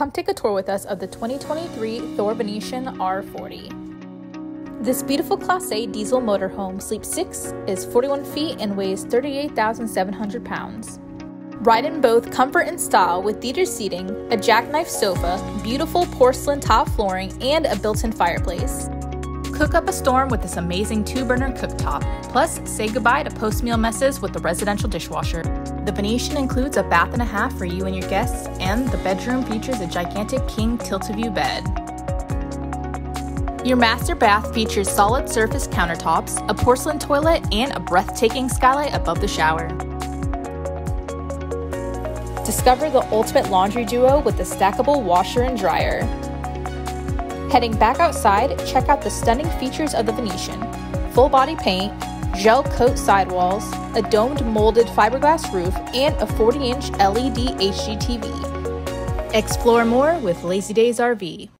come take a tour with us of the 2023 Thor Venetian R40. This beautiful Class A diesel motorhome sleeps 6, is 41 feet, and weighs 38,700 pounds. Ride in both comfort and style with theater seating, a jackknife sofa, beautiful porcelain top flooring, and a built-in fireplace. Cook up a storm with this amazing 2-burner cooktop, plus say goodbye to post-meal messes with the residential dishwasher. The Venetian includes a bath and a half for you and your guests, and the bedroom features a gigantic king tilt-a-view bed. Your master bath features solid surface countertops, a porcelain toilet, and a breathtaking skylight above the shower. Discover the ultimate laundry duo with the stackable washer and dryer. Heading back outside, check out the stunning features of the Venetian: full body paint, gel coat sidewalls, a domed molded fiberglass roof, and a 40-inch LED HDTV. Explore more with Lazydays RV.